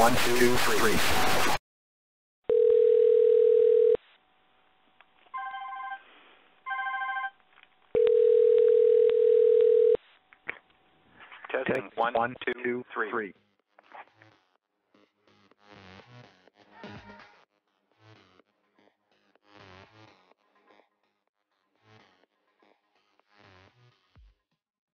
1, 2, 3. Testing 1, 2, 3.